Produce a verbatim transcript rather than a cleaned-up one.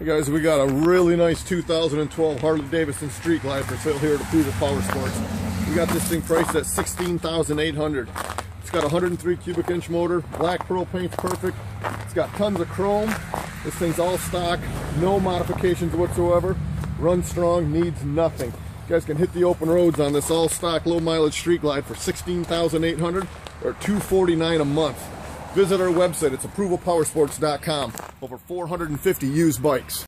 Hey guys, we got a really nice two thousand twelve Harley-Davidson Street Glide for sale here at Approval Power Sports. We got this thing priced at sixteen thousand eight hundred dollars. It's got a one hundred three cubic inch motor, black pearl paint's perfect. It's got tons of chrome. This thing's all stock, no modifications whatsoever. Runs strong, needs nothing. You guys can hit the open roads on this all stock low mileage Street Glide for sixteen thousand eight hundred dollars or two hundred forty-nine dollars a month. Visit our website, it's Approval Power Sports dot com. Over four hundred fifty used bikes.